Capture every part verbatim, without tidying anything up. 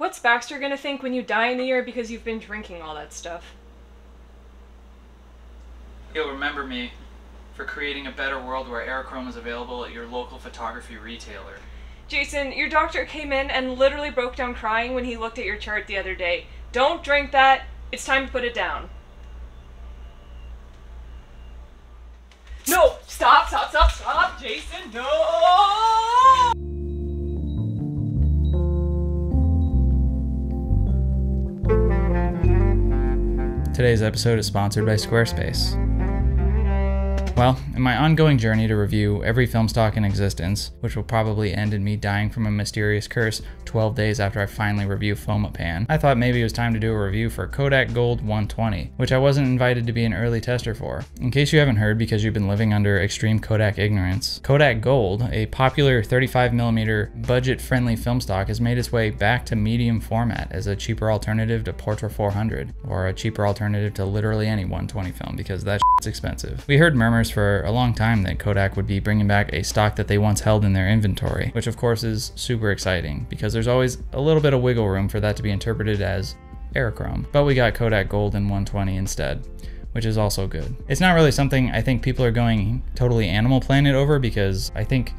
What's Baxter gonna think when you die in a year because you've been drinking all that stuff? He'll remember me for creating a better world where Aerochrome is available at your local photography retailer. Jason, your doctor came in and literally broke down crying when he looked at your chart the other day. Don't drink that. It's time to put it down. No! Stop, stop, stop, stop, Jason! No! Today's episode is sponsored by Squarespace. Well, in my ongoing journey to review every film stock in existence, which will probably end in me dying from a mysterious curse twelve days after I finally review Fomapan, I thought maybe it was time to do a review for Kodak Gold one twenty, which I wasn't invited to be an early tester for. In case you haven't heard because you've been living under extreme Kodak ignorance, Kodak Gold, a popular thirty-five millimeter budget-friendly film stock, has made its way back to medium format as a cheaper alternative to Portra four hundred, or a cheaper alternative to literally any one twenty film, because that shit's expensive. We heard murmurs for a long time that Kodak would be bringing back a stock that they once held in their inventory, which of course is super exciting because there's always a little bit of wiggle room for that to be interpreted as Aerochrome. But we got Kodak Gold in one twenty instead, which is also good. It's not really something I think people are going totally Animal Planet over, because I think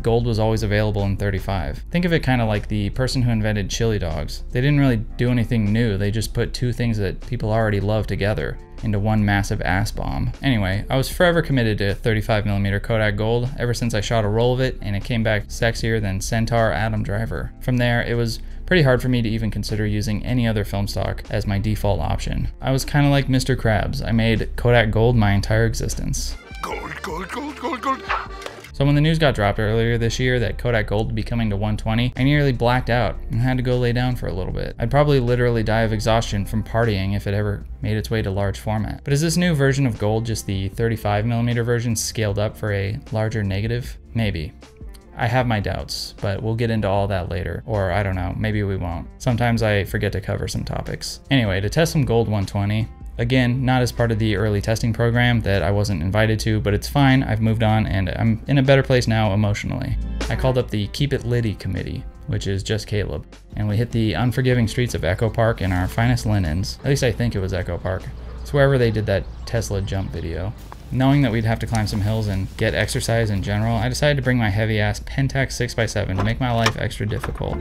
Gold was always available in thirty-five. Think of it kind of like the person who invented chili dogs. They didn't really do anything new, they just put two things that people already love together into one massive ass bomb. Anyway, I was forever committed to thirty-five millimeter Kodak Gold ever since I shot a roll of it, and it came back sexier than Centaur Adam Driver. From there, it was pretty hard for me to even consider using any other film stock as my default option. I was kind of like Mister Krabs. I made Kodak Gold my entire existence. Gold, gold, gold, gold, gold. So when the news got dropped earlier this year that Kodak Gold would be coming to one twenty, I nearly blacked out and had to go lay down for a little bit. I'd probably literally die of exhaustion from partying if it ever made its way to large format. But is this new version of Gold just the thirty-five millimeter version scaled up for a larger negative? Maybe. I have my doubts, but we'll get into all that later. Or I don't know, maybe we won't. Sometimes I forget to cover some topics. Anyway, to test some Gold one twenty, again, not as part of the early testing program that I wasn't invited to, but it's fine, I've moved on and I'm in a better place now emotionally. I called up the Keep It Liddy committee, which is just Caleb, and we hit the unforgiving streets of Echo Park in our finest linens. At least I think it was Echo Park. It's wherever they did that Tesla jump video. Knowing that we'd have to climb some hills and get exercise in general, I decided to bring my heavy ass Pentax six by seven to make my life extra difficult.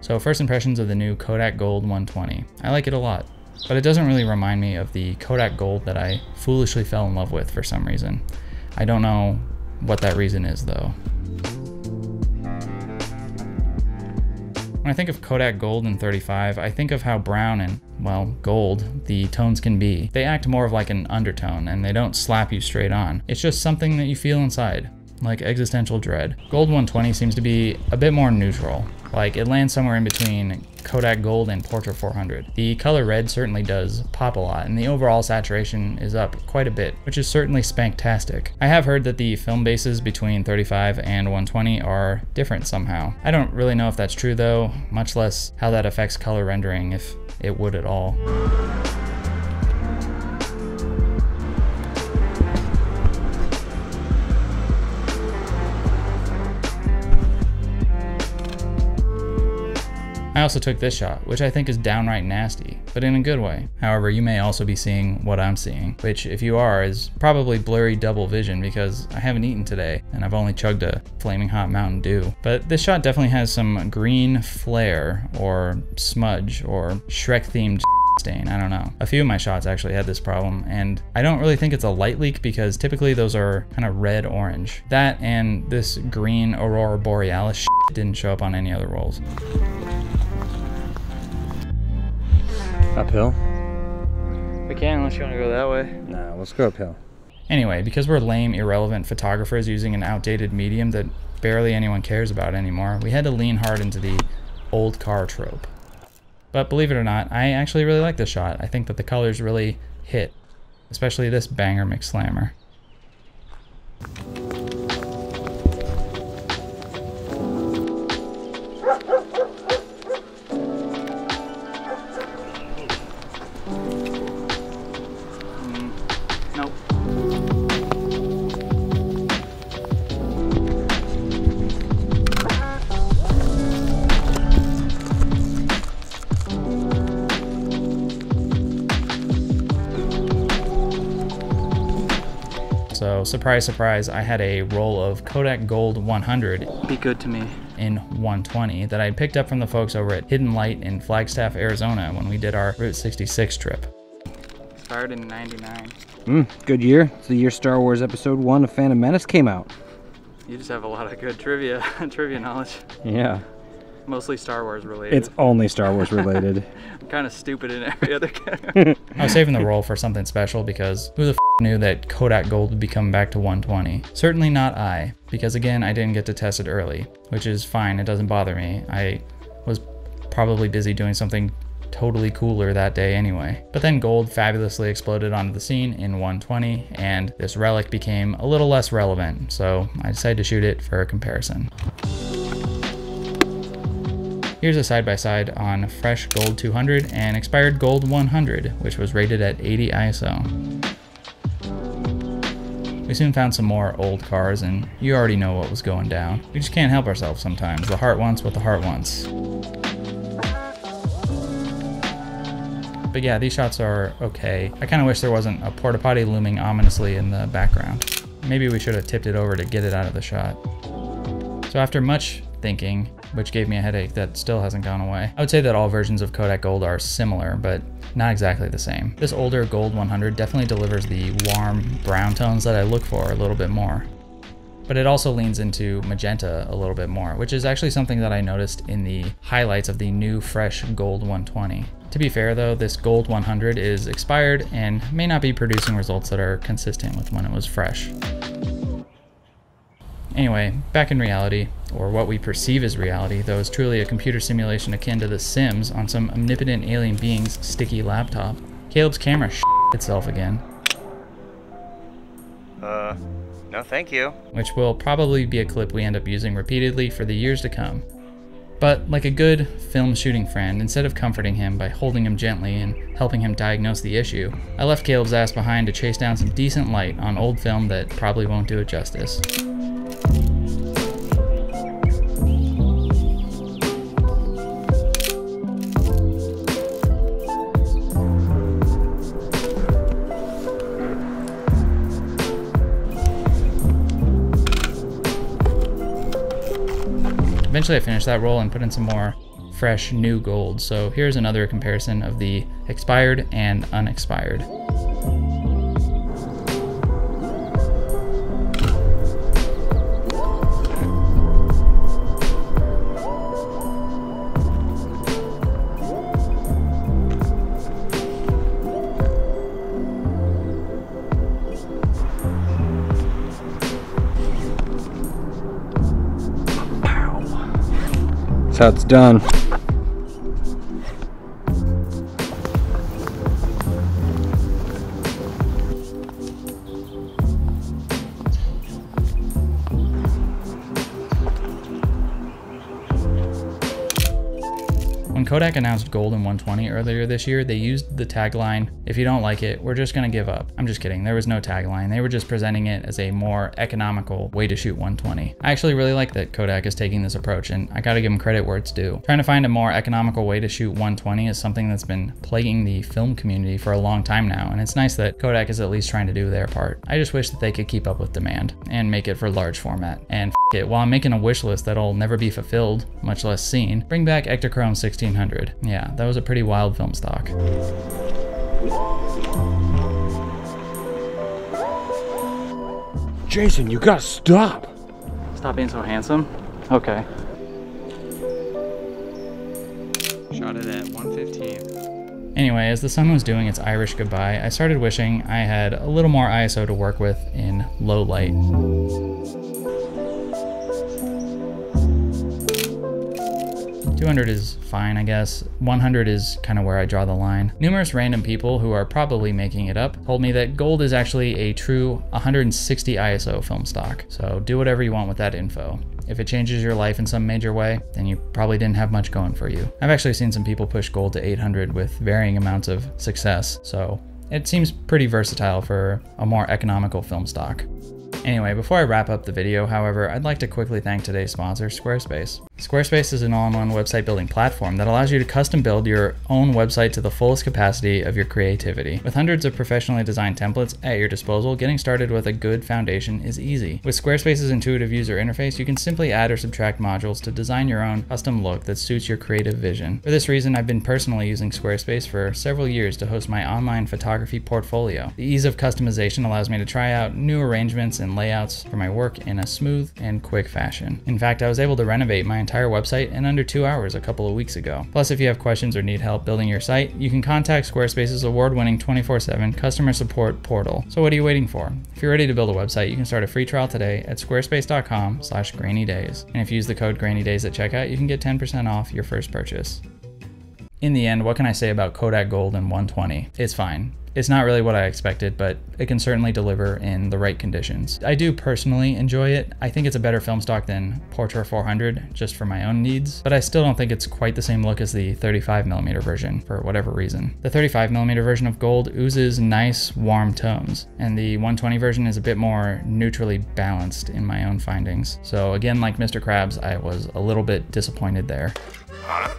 So first impressions of the new Kodak Gold one twenty. I like it a lot, but it doesn't really remind me of the Kodak Gold that I foolishly fell in love with for some reason. I don't know what that reason is though. When I think of Kodak Gold and thirty-five, I think of how brown and, well, gold the tones can be. They act more of like an undertone and they don't slap you straight on. It's just something that you feel inside, like existential dread. Gold one twenty seems to be a bit more neutral. Like, it lands somewhere in between Kodak Gold and Portra four hundred. The color red certainly does pop a lot, and the overall saturation is up quite a bit, which is certainly spanktastic. I have heard that the film bases between thirty-five and one twenty are different somehow. I don't really know if that's true though, much less how that affects color rendering, if it would at all. I also took this shot, which I think is downright nasty, but in a good way. However, you may also be seeing what I'm seeing, which if you are is probably blurry double vision because I haven't eaten today and I've only chugged a flaming hot Mountain Dew. But this shot definitely has some green flare or smudge or Shrek themed stain, I don't know. A few of my shots actually had this problem, and I don't really think it's a light leak because typically those are kind of red orange. That and this green Aurora Borealis didn't show up on any other rolls. Uphill. We can, unless you want to go that way. Nah, let's go uphill. Anyway, because we're lame, irrelevant photographers using an outdated medium that barely anyone cares about anymore, we had to lean hard into the old car trope. But believe it or not, I actually really like this shot. I think that the colors really hit, especially this banger McSlammer. So surprise, surprise, I had a roll of Kodak Gold one hundred. Be good to me. In one twenty that I picked up from the folks over at Hidden Light in Flagstaff, Arizona when we did our Route sixty-six trip. Started in ninety-nine. Mm, good year. It's the year Star Wars Episode one of Phantom Menace came out. You just have a lot of good trivia, trivia knowledge. Yeah. Mostly Star Wars related. It's only Star Wars related. I'm kind of stupid in every other category. I was saving the roll for something special because who the f knew that Kodak Gold would be coming back to one twenty. Certainly not I, because again, I didn't get to test it early, which is fine, it doesn't bother me. I was probably busy doing something totally cooler that day anyway. But then Gold fabulously exploded onto the scene in one twenty, and this relic became a little less relevant, so I decided to shoot it for a comparison. Here's a side-by-side on fresh Gold two hundred and expired Gold one hundred, which was rated at eighty I S O. We soon found some more old cars, and you already know what was going down. We just can't help ourselves sometimes. The heart wants what the heart wants. But yeah, these shots are okay. I kind of wish there wasn't a porta potty looming ominously in the background. Maybe we should have tipped it over to get it out of the shot. So after much thinking, which gave me a headache that still hasn't gone away, I would say that all versions of Kodak Gold are similar, but not exactly the same. This older Gold one hundred definitely delivers the warm brown tones that I look for a little bit more. But it also leans into magenta a little bit more, which is actually something that I noticed in the highlights of the new fresh Gold one twenty. To be fair though, this Gold one hundred is expired and may not be producing results that are consistent with when it was fresh. Anyway, back in reality, or what we perceive as reality, though it's truly a computer simulation akin to The Sims on some omnipotent alien being's sticky laptop. Caleb's camera sh*t itself again. Uh, no thank you. Which will probably be a clip we end up using repeatedly for the years to come. But like a good film shooting friend, instead of comforting him by holding him gently and helping him diagnose the issue, I left Caleb's ass behind to chase down some decent light on old film that probably won't do it justice. Eventually I finished that roll and put in some more fresh new Gold, so here's another comparison of the expired and unexpired. That's how it's done. When Kodak announced Gold in one twenty earlier this year, they used the tagline, "If you don't like it, we're just gonna give up." I'm just kidding, there was no tagline. They were just presenting it as a more economical way to shoot one twenty. I actually really like that Kodak is taking this approach, and I gotta give them credit where it's due. Trying to find a more economical way to shoot one twenty is something that's been plaguing the film community for a long time now, and it's nice that Kodak is at least trying to do their part. I just wish that they could keep up with demand and make it for large format. And f it, while I'm making a wish list that'll never be fulfilled, much less seen, bring back Ektachrome sixteen hundred. Yeah, that was a pretty wild film stock. Jason, you gotta stop! Stop being so handsome? Okay. Shot it at one fifteen. Anyway, as the sun was doing its Irish goodbye, I started wishing I had a little more I S O to work with in low light. two hundred is fine, I guess. one hundred is kind of where I draw the line. Numerous random people who are probably making it up told me that gold is actually a true one hundred sixty I S O film stock. So do whatever you want with that info. If it changes your life in some major way, then you probably didn't have much going for you. I've actually seen some people push gold to eight hundred with varying amounts of success. So it seems pretty versatile for a more economical film stock. Anyway, before I wrap up the video, however, I'd like to quickly thank today's sponsor, Squarespace. Squarespace is an all-in-one website building platform that allows you to custom build your own website to the fullest capacity of your creativity. With hundreds of professionally designed templates at your disposal, getting started with a good foundation is easy. With Squarespace's intuitive user interface, you can simply add or subtract modules to design your own custom look that suits your creative vision. For this reason, I've been personally using Squarespace for several years to host my online photography portfolio. The ease of customization allows me to try out new arrangements and layouts for my work in a smooth and quick fashion. In fact, I was able to renovate my entire website in under two hours a couple of weeks ago. Plus, if you have questions or need help building your site, you can contact Squarespace's award-winning twenty-four seven customer support portal. So what are you waiting for? If you're ready to build a website, you can start a free trial today at squarespace dot com slash grainy days. And if you use the code grainydays at checkout, you can get ten percent off your first purchase. In the end, what can I say about Kodak Gold and one twenty? It's fine. It's not really what I expected, but it can certainly deliver in the right conditions. I do personally enjoy it. I think it's a better film stock than Portra four hundred, just for my own needs, but I still don't think it's quite the same look as the thirty-five millimeter version, for whatever reason. The thirty-five millimeter version of Gold oozes nice, warm tones, and the one twenty version is a bit more neutrally balanced in my own findings. So again, like Mister Krabs, I was a little bit disappointed there. Huh?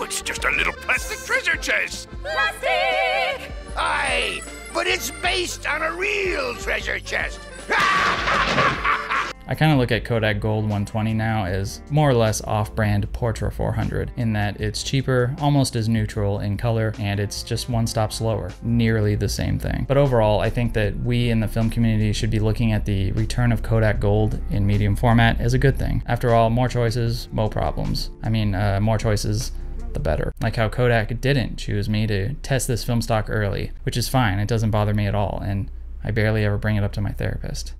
It's just a little plastic treasure chest! Plastic! Aye, but it's based on a real treasure chest! I kind of look at Kodak Gold one twenty now as more or less off-brand Portra four hundred, in that it's cheaper, almost as neutral in color, and it's just one stop slower. Nearly the same thing. But overall, I think that we in the film community should be looking at the return of Kodak Gold in medium format as a good thing. After all, more choices, more problems. I mean, uh, more choices, the better. Like how Kodak didn't choose me to test this film stock early, which is fine, it doesn't bother me at all, and I barely ever bring it up to my therapist.